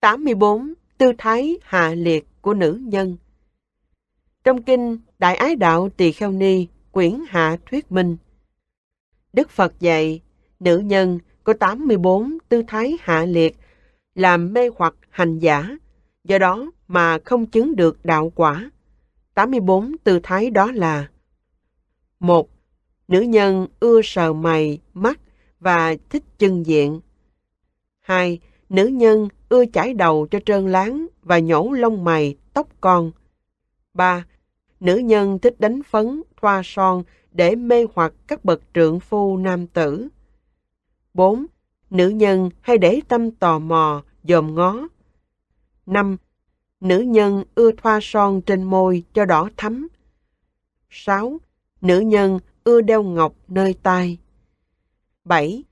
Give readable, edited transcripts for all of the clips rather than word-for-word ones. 84. Tư thái hạ liệt của nữ nhân. Trong kinh Đại Ái Đạo Tỳ Kheo Ni, quyển Hạ Thuyết Minh, Đức Phật dạy, nữ nhân có 84 tư thái hạ liệt, làm mê hoặc hành giả, do đó mà không chứng được đạo quả. 84 tư thái đó là: 1. Nữ nhân ưa sờ mày, mắt và thích chân diện. 2. Nữ nhân ưa chải đầu cho trơn láng và nhổ lông mày, tóc con. 3. Nữ nhân thích đánh phấn, thoa son để mê hoặc các bậc trượng phu nam tử. 4. Nữ nhân hay để tâm tò mò, dòm ngó. 5. Nữ nhân ưa thoa son trên môi cho đỏ thắm. 6. Nữ nhân ưa đeo ngọc nơi tai. 7.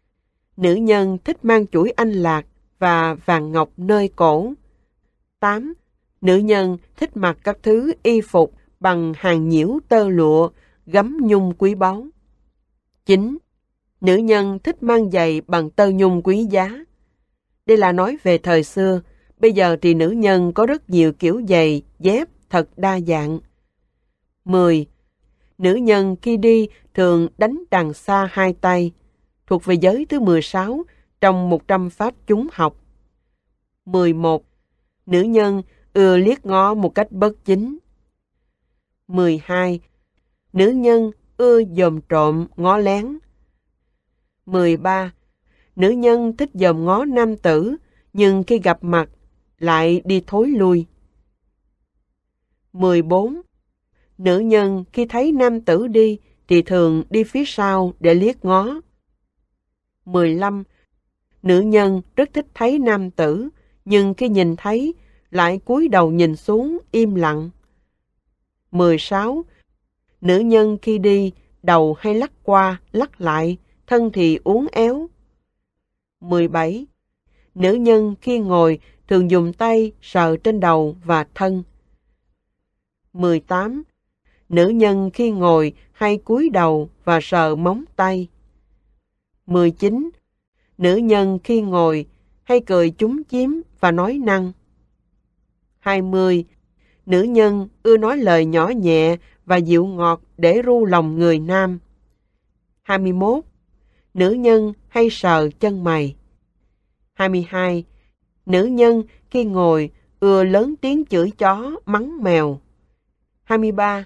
Nữ nhân thích mang chuỗi anh lạc và vàng ngọc nơi cổ. 8. Nữ nhân thích mặc các thứ y phục bằng hàng nhiễu tơ lụa, gấm nhung quý báu. 9. Nữ nhân thích mang giày bằng tơ nhung quý giá. Đây là nói về thời xưa, bây giờ thì nữ nhân có rất nhiều kiểu giày, dép thật đa dạng. 10. Nữ nhân khi đi thường đánh đàn xa hai tay, thuộc về giới thứ 16 trong 100 pháp chúng học. 11. Nữ nhân ưa liếc ngó một cách bất chính. 12. Nữ nhân ưa dòm trộm, ngó lén. 13. Nữ nhân thích dòm ngó nam tử, nhưng khi gặp mặt lại đi thối lui. 14. Nữ nhân khi thấy nam tử đi thì thường đi phía sau để liếc ngó. 15. Nữ nhân rất thích thấy nam tử, nhưng khi nhìn thấy lại cúi đầu nhìn xuống im lặng. 16. Nữ nhân khi đi đầu hay lắc qua lắc lại, thân thì uốn éo. 17. Nữ nhân khi ngồi thường dùng tay sờ trên đầu và thân. 18. Nữ nhân khi ngồi hay cúi đầu và sờ móng tay. 19. Nữ nhân khi ngồi hay cười chúm chím và nói năng. 20. Nữ nhân ưa nói lời nhỏ nhẹ và dịu ngọt để ru lòng người nam. 21. Nữ nhân hay sờ chân mày. 22. Nữ nhân khi ngồi ưa lớn tiếng chửi chó, mắng mèo. 23.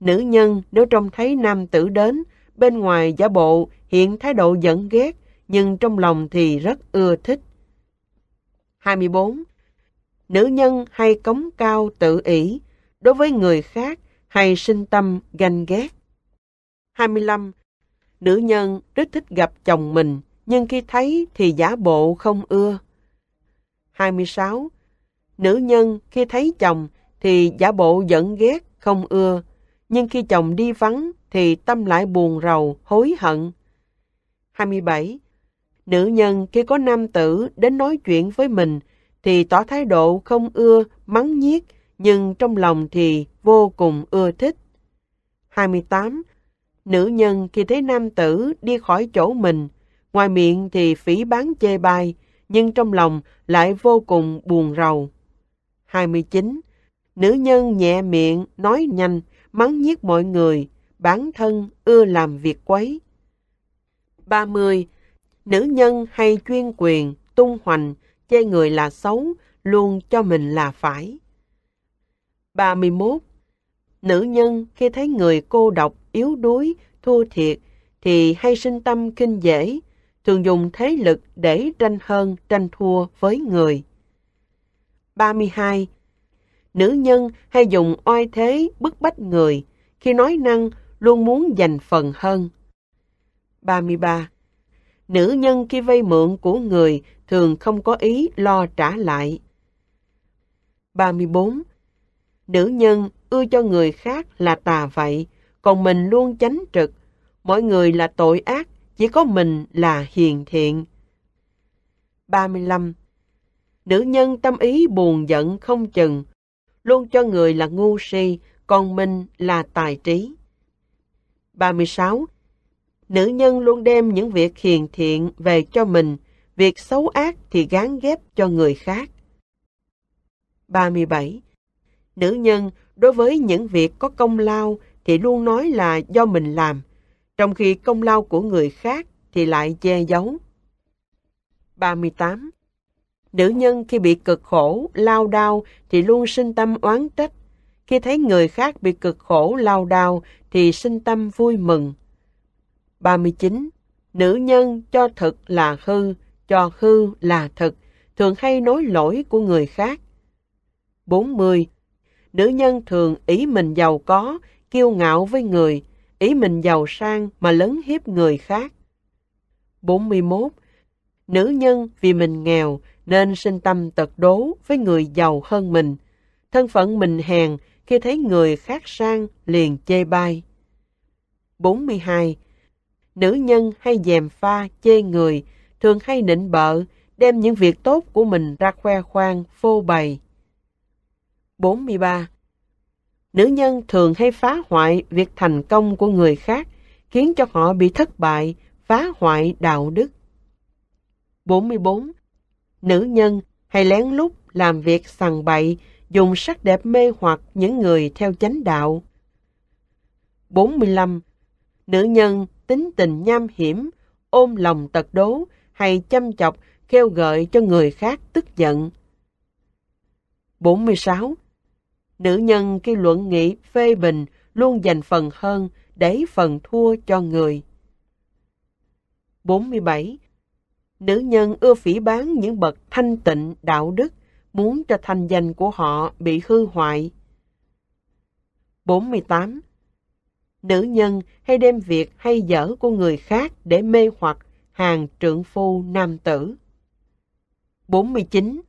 Nữ nhân nếu trông thấy nam tử đến, bên ngoài giả bộ hiện thái độ giận ghét, nhưng trong lòng thì rất ưa thích. 24. Nữ nhân hay cống cao tự ỷ, đối với người khác hay sinh tâm ganh ghét. 25. Nữ nhân rất thích gặp chồng mình, nhưng khi thấy thì giả bộ không ưa. 26. Nữ nhân khi thấy chồng thì giả bộ giận ghét, không ưa, nhưng khi chồng đi vắng thì tâm lại buồn rầu, hối hận. 27. Nữ nhân khi có nam tử đến nói chuyện với mình thì tỏ thái độ không ưa, mắng nhiếc, nhưng trong lòng thì vô cùng ưa thích. 28. Nữ nhân khi thấy nam tử đi khỏi chỗ mình, ngoài miệng thì phỉ báng chê bai, nhưng trong lòng lại vô cùng buồn rầu. 29. Nữ nhân nhẹ miệng, nói nhanh, mắng nhiếc mọi người, bản thân ưa làm việc quấy. 30. Nữ nhân hay chuyên quyền, tung hoành, chê người là xấu, luôn cho mình là phải. 31. Nữ nhân khi thấy người cô độc, yếu đuối, thua thiệt, thì hay sinh tâm khinh dễ, thường dùng thế lực để tranh hơn, tranh thua với người. 32. Nữ nhân hay dùng oai thế bức bách người, khi nói năng luôn muốn giành phần hơn. 33. Nữ nhân khi vay mượn của người thường không có ý lo trả lại. 34. Nữ nhân ưa cho người khác là tà vậy, còn mình luôn chánh trực, mọi người là tội ác, chỉ có mình là hiền thiện. 35. Nữ nhân tâm ý buồn giận không chừng, luôn cho người là ngu si, còn mình là tài trí. 36. Nữ nhân luôn đem những việc hiền thiện về cho mình, việc xấu ác thì gán ghép cho người khác. 37. Nữ nhân đối với những việc có công lao thì luôn nói là do mình làm, trong khi công lao của người khác thì lại che giấu. 38. Nữ nhân khi bị cực khổ, lao đao thì luôn sinh tâm oán trách. Khi thấy người khác bị cực khổ, lao đao thì sinh tâm vui mừng. 39. Nữ nhân cho thực là hư, cho hư là thực, thường hay nói lỗi của người khác. 40. Nữ nhân thường ý mình giàu có, kiêu ngạo với người, ý mình giàu sang mà lấn hiếp người khác. 41. Nữ nhân vì mình nghèo nên sinh tâm tật đố với người giàu hơn mình. Thân phận mình hèn, khi thấy người khác sang liền chê bai. 42. Nữ nhân hay gièm pha chê người, thường hay nịnh bợ, đem những việc tốt của mình ra khoe khoang, phô bày. 43. Nữ nhân thường hay phá hoại việc thành công của người khác, khiến cho họ bị thất bại, phá hoại đạo đức. 44. Nữ nhân hay lén lút làm việc sằng bậy, dùng sắc đẹp mê hoặc những người theo chánh đạo. 45. Nữ nhân tính tình nham hiểm, ôm lòng tật đố, hay chăm chọc, khêu gợi cho người khác tức giận. 46. Nữ nhân khi luận nghị phê bình luôn dành phần hơn để phần thua cho người. 47. Nữ nhân ưa phỉ báng những bậc thanh tịnh đạo đức, muốn cho thanh danh của họ bị hư hoại. 48. Nữ nhân hay đem việc hay dở của người khác để mê hoặc hàng trượng phu nam tử. 49.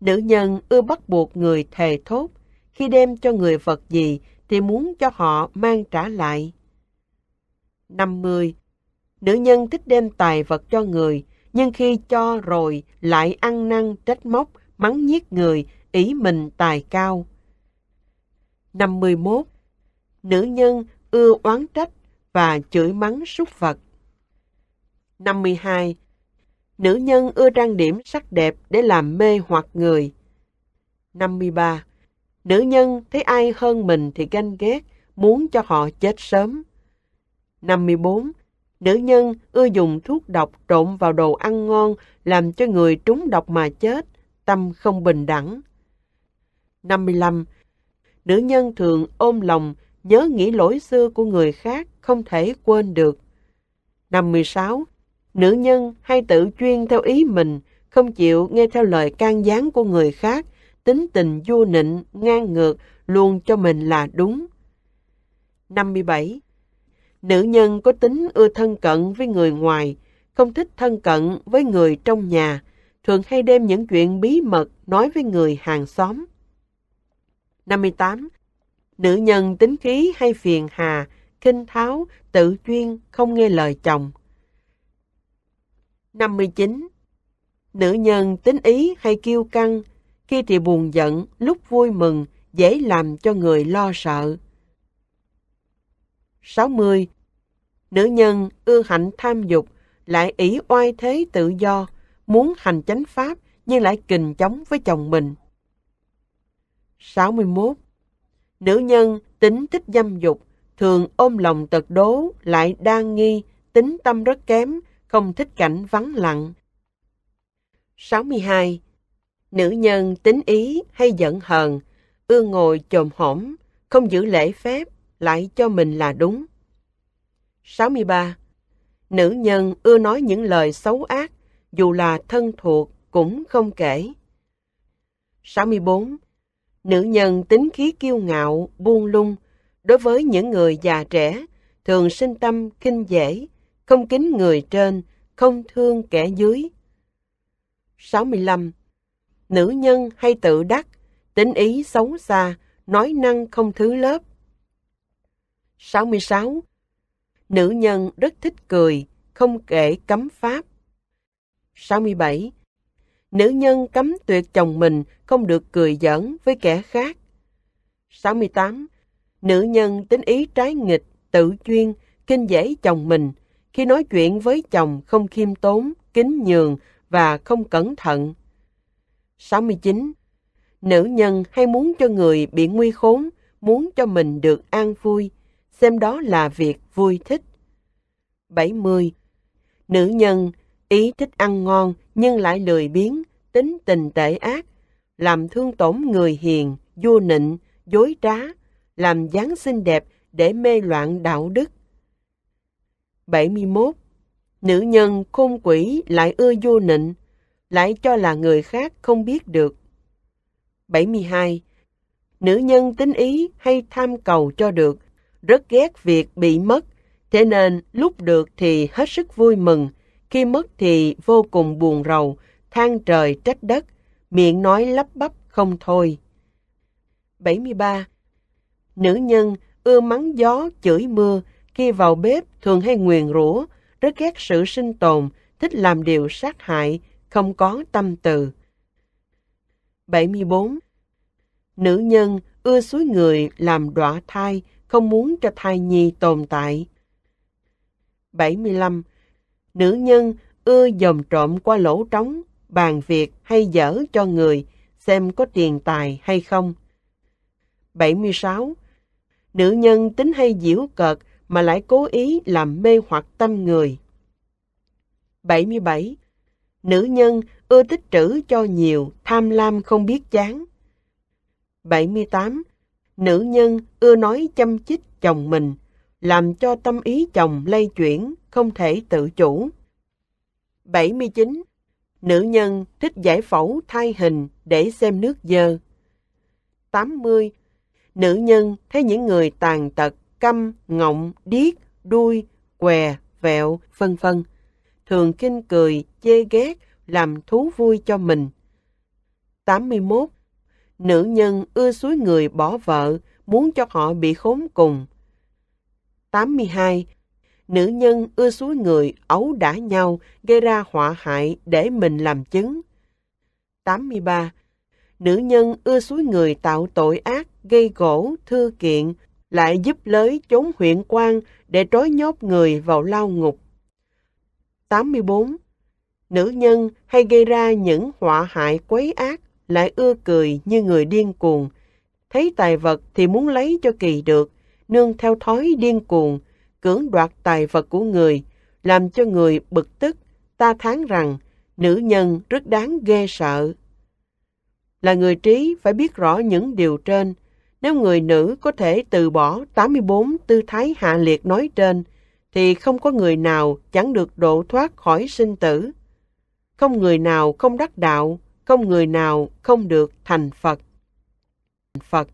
Nữ nhân ưa bắt buộc người thề thốt, khi đem cho người vật gì thì muốn cho họ mang trả lại. 50. Nữ nhân thích đem tài vật cho người, nhưng khi cho rồi lại ăn năn trách móc, mắng nhiếc người, ý mình tài cao. 51. Nữ nhân ưa oán trách và chửi mắng súc vật. 52. Nữ nhân ưa trang điểm sắc đẹp để làm mê hoặc người. 53. Nữ nhân thấy ai hơn mình thì ganh ghét, muốn cho họ chết sớm. 54. Nữ nhân ưa dùng thuốc độc trộn vào đồ ăn ngon, làm cho người trúng độc mà chết, tâm không bình đẳng. 55. Nữ nhân thường ôm lòng, nhớ nghĩ lỗi xưa của người khác, không thể quên được. 56. Nữ nhân hay tự chuyên theo ý mình, không chịu nghe theo lời can gián của người khác, tính tình vua nịnh, ngang ngược, luôn cho mình là đúng. 57. Nữ nhân có tính ưa thân cận với người ngoài, không thích thân cận với người trong nhà, thường hay đem những chuyện bí mật nói với người hàng xóm. 58. Nữ nhân tính khí hay phiền hà, khinh tháo, tự chuyên, không nghe lời chồng. 59. Nữ nhân tính ý hay kiêu căng, khi thì buồn giận, lúc vui mừng, dễ làm cho người lo sợ. 60. Nữ nhân ưa hạnh tham dục, lại ỷ oai thế tự do, muốn hành chánh pháp nhưng lại kình chống với chồng mình. 61. Nữ nhân tính thích dâm dục, thường ôm lòng tật đố, lại đa nghi, tính tâm rất kém, không thích cảnh vắng lặng. 62. Nữ nhân tính ý hay giận hờn, ưa ngồi chồm hổm, không giữ lễ phép, lại cho mình là đúng. 63. Nữ nhân ưa nói những lời xấu ác, dù là thân thuộc cũng không kể. 64. Nữ nhân tính khí kiêu ngạo, buông lung, đối với những người già trẻ, thường sinh tâm khinh dễ, không kính người trên, không thương kẻ dưới. 65. Nữ nhân hay tự đắc, tính ý xấu xa, nói năng không thứ lớp. 66. Nữ nhân rất thích cười, không kể cấm pháp. 67. Nữ nhân cấm tuyệt chồng mình, không được cười giỡn với kẻ khác. 68. Nữ nhân tính ý trái nghịch, tự chuyên, khinh dễ chồng mình, khi nói chuyện với chồng không khiêm tốn, kính nhường và không cẩn thận. 69. Nữ nhân hay muốn cho người bị nguy khốn, muốn cho mình được an vui, xem đó là việc vui thích. 70. Nữ nhân, ý thích ăn ngon nhưng lại lười biếng, tính tình tệ ác, làm thương tổn người hiền, vua nịnh, dối trá, làm dáng xinh đẹp để mê loạn đạo đức. 71. Nữ nhân khôn quỷ lại ưa vua nịnh, lại cho là người khác không biết được. 72. Nữ nhân tín ý hay tham cầu cho được, rất ghét việc bị mất, thế nên lúc được thì hết sức vui mừng, khi mất thì vô cùng buồn rầu, than trời trách đất, miệng nói lắp bắp không thôi. 73. Nữ nhân ưa mắng gió, chửi mưa, khi vào bếp thường hay nguyền rủa, rất ghét sự sinh tồn, thích làm điều sát hại, không có tâm từ. 74. Nữ nhân ưa xúi người làm đọa thai, không muốn cho thai nhi tồn tại. 75. Nữ nhân ưa dòm trộm qua lỗ trống, bàn việc hay dở cho người, xem có tiền tài hay không. 76. Nữ nhân tính hay giễu cợt mà lại cố ý làm mê hoặc tâm người. 77. Nữ nhân ưa tích trữ cho nhiều, tham lam không biết chán. 78. Nữ nhân ưa nói châm chích chồng mình, làm cho tâm ý chồng lay chuyển, không thể tự chủ. 79. Nữ nhân thích giải phẫu thai hình để xem nước dơ. 80. Nữ nhân thấy những người tàn tật, câm, ngọng, điếc, đuôi, què, vẹo, vân vân, thường khinh cười, chê ghét, làm thú vui cho mình. 81. Nữ nhân ưa xúi người bỏ vợ, muốn cho họ bị khốn cùng. 82. Nữ nhân ưa xúi người ấu đả nhau, gây ra họa hại để mình làm chứng. 83. Nữ nhân ưa xúi người tạo tội ác, gây gỗ, thư kiện, lại giúp lới trốn huyện quan để trói nhốt người vào lao ngục. 84. Nữ nhân hay gây ra những họa hại quấy ác, lại ưa cười như người điên cuồng. Thấy tài vật thì muốn lấy cho kỳ được, nương theo thói điên cuồng, cưỡng đoạt tài vật của người, làm cho người bực tức. Ta thán rằng, nữ nhân rất đáng ghê sợ. Là người trí phải biết rõ những điều trên. Nếu người nữ có thể từ bỏ 84 tư thái hạ liệt nói trên, thì không có người nào chẳng được độ thoát khỏi sinh tử. Không người nào không đắc đạo, không người nào không được thành Phật.